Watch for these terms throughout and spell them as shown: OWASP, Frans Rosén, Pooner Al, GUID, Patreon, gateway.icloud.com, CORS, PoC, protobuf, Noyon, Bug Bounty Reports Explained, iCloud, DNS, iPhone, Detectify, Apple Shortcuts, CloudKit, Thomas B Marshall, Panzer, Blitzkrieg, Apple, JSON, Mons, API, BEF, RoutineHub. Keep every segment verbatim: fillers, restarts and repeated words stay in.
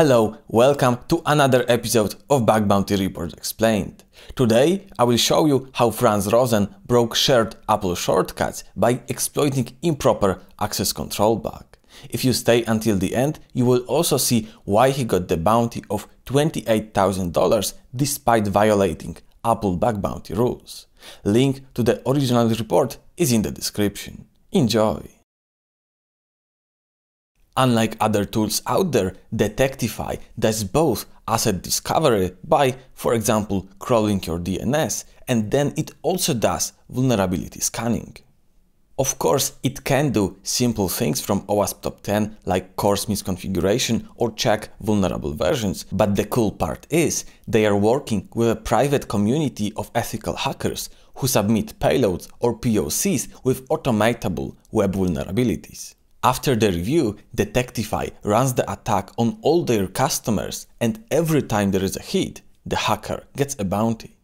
Hello, welcome to another episode of Bug Bounty Report Explained. Today I will show you how Frans Rosén broke shared Apple shortcuts by exploiting improper access control bug. If you stay until the end, you will also see why he got the bounty of twenty-eight thousand dollars despite violating Apple bug bounty rules. Link to the original report is in the description. Enjoy! Unlike other tools out there, Detectify does both asset discovery by, for example, crawling your D N S, and then it also does vulnerability scanning. Of course, it can do simple things from OWASP top ten like CORS misconfiguration or check vulnerable versions, but the cool part is they are working with a private community of ethical hackers who submit payloads or P O Cs with automatable web vulnerabilities. After the review, Detectify runs the attack on all their customers, and every time there is a hit, the hacker gets a bounty.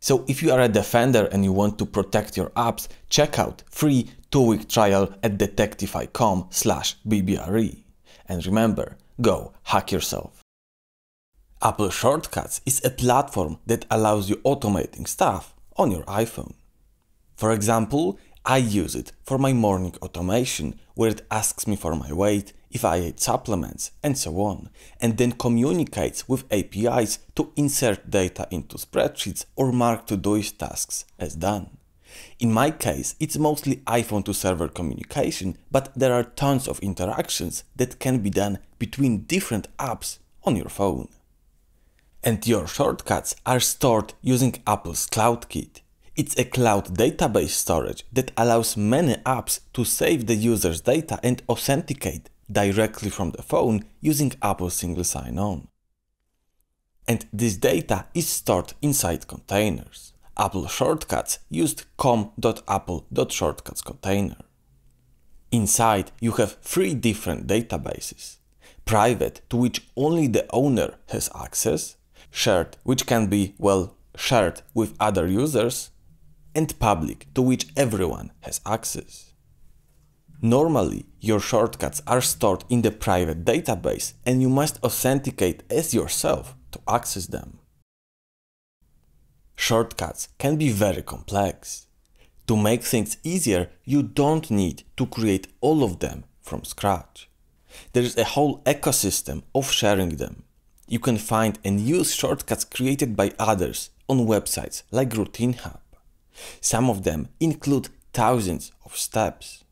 So if you are a defender and you want to protect your apps, check out free two-week trial at detectify dot com slash B B R E. And remember, go hack yourself. Apple Shortcuts is a platform that allows you automating stuff on your iPhone. For example, I use it for my morning automation, where it asks me for my weight, if I ate supplements, and so on, and then communicates with A P Is to insert data into spreadsheets or mark to-do's tasks as done. In my case, it's mostly iPhone to server communication, but there are tons of interactions that can be done between different apps on your phone. And your shortcuts are stored using Apple's CloudKit. It's a cloud database storage that allows many apps to save the user's data and authenticate directly from the phone using Apple Single Sign-On. And this data is stored inside containers. Apple Shortcuts used com dot apple dot shortcuts container. Inside you have three different databases: private, to which only the owner has access; shared, which can be, well, shared with other users; and public, to which everyone has access. Normally, your shortcuts are stored in the private database and you must authenticate as yourself to access them. Shortcuts can be very complex. To make things easier, you don't need to create all of them from scratch. There is a whole ecosystem of sharing them. You can find and use shortcuts created by others on websites like RoutineHub. Some of them include thousands of steps.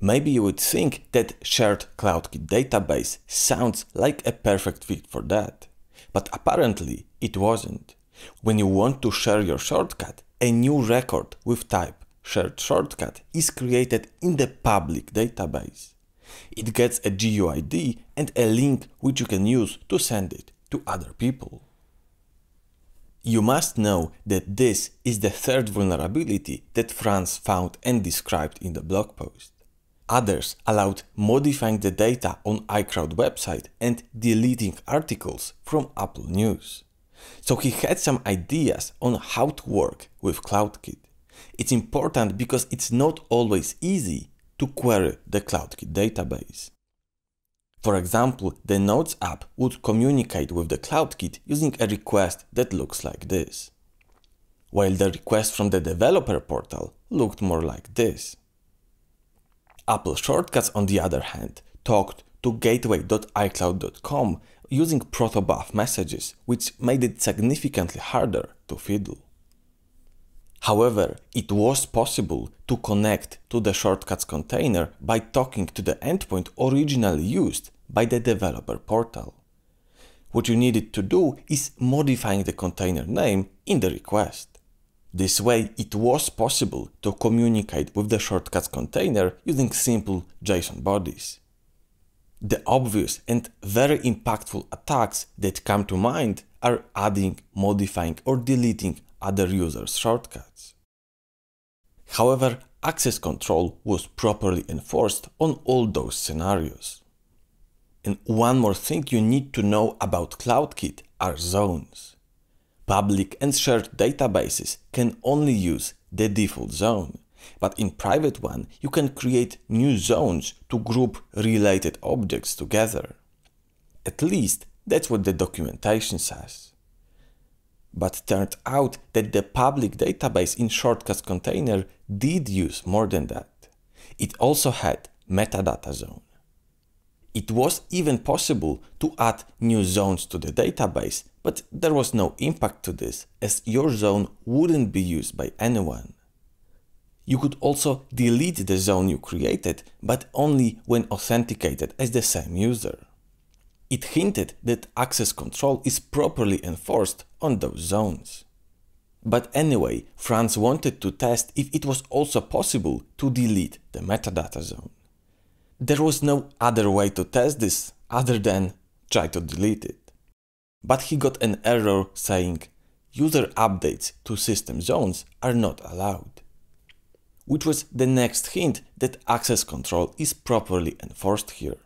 Maybe you would think that shared CloudKit database sounds like a perfect fit for that, but apparently it wasn't. When you want to share your shortcut, a new record with type shared shortcut is created in the public database. It gets a G U I D and a link which you can use to send it to other people. You must know that this is the third vulnerability that Frans found and described in the blog post. Others allowed modifying the data on iCloud website and deleting articles from Apple News. So he had some ideas on how to work with CloudKit. It's important because it's not always easy to query the CloudKit database. For example, the Notes app would communicate with the CloudKit using a request that looks like this, while the request from the developer portal looked more like this. Apple Shortcuts, on the other hand, talked to gateway dot icloud dot com using protobuf messages, which made it significantly harder to fiddle. However, it was possible to connect to the shortcuts container by talking to the endpoint originally used by the developer portal. What you needed to do is modifying the container name in the request. This way, it was possible to communicate with the shortcuts container using simple JSON bodies. The obvious and very impactful attacks that come to mind are adding, modifying, or deleting other users' shortcuts. However, access control was properly enforced on all those scenarios. And one more thing you need to know about CloudKit are zones. Public and shared databases can only use the default zone, but in private one you can create new zones to group related objects together. At least that's what the documentation says. But turned out that the public database in Shortcuts container did use more than that. It also had metadata zone. It was even possible to add new zones to the database, but there was no impact to this, as your zone wouldn't be used by anyone. You could also delete the zone you created, but only when authenticated as the same user. It hinted that access control is properly enforced on those zones. But anyway, Frans wanted to test if it was also possible to delete the metadata zone. There was no other way to test this other than try to delete it. But he got an error saying user updates to system zones are not allowed, which was the next hint that access control is properly enforced here.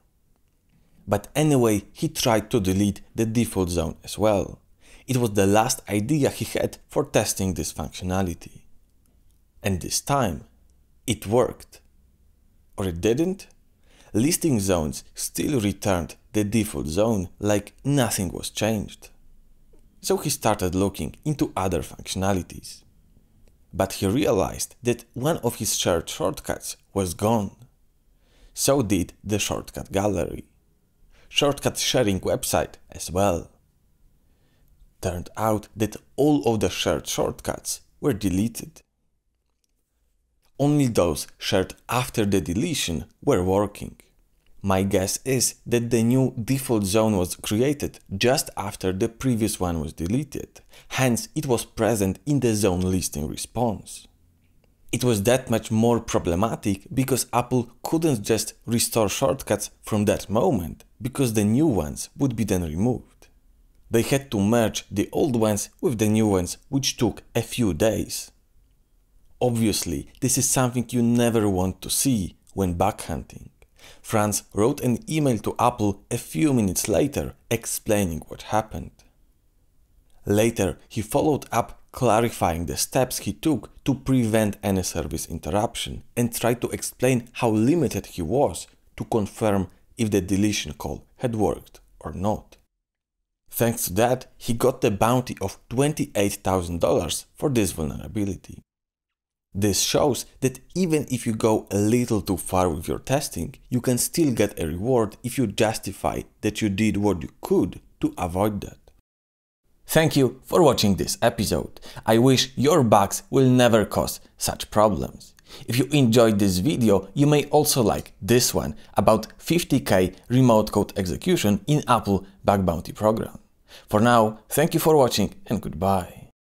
But anyway, he tried to delete the default zone as well. It was the last idea he had for testing this functionality. And this time, it worked. Or it didn't? Listing zones still returned the default zone like nothing was changed. So he started looking into other functionalities. But he realized that one of his shared shortcuts was gone. So did the shortcut gallery. Shortcut sharing website as well. Turned out that all of the shared shortcuts were deleted. Only those shared after the deletion were working. My guess is that the new default zone was created just after the previous one was deleted, hence it was present in the zone listing response. It was that much more problematic because Apple couldn't just restore shortcuts from that moment, because the new ones would be then removed. They had to merge the old ones with the new ones, which took a few days. Obviously, this is something you never want to see when bug hunting. Frans wrote an email to Apple a few minutes later explaining what happened. Later, he followed up clarifying the steps he took to prevent any service interruption and tried to explain how limited he was to confirm if the deletion call had worked or not. Thanks to that, he got the bounty of twenty-eight thousand dollars for this vulnerability. This shows that even if you go a little too far with your testing, you can still get a reward if you justify that you did what you could to avoid that. Thank you for watching this episode. I wish your bugs will never cause such problems. If you enjoyed this video, you may also like this one about fifty K remote code execution in Apple Bug Bounty program. For now, thank you for watching and goodbye.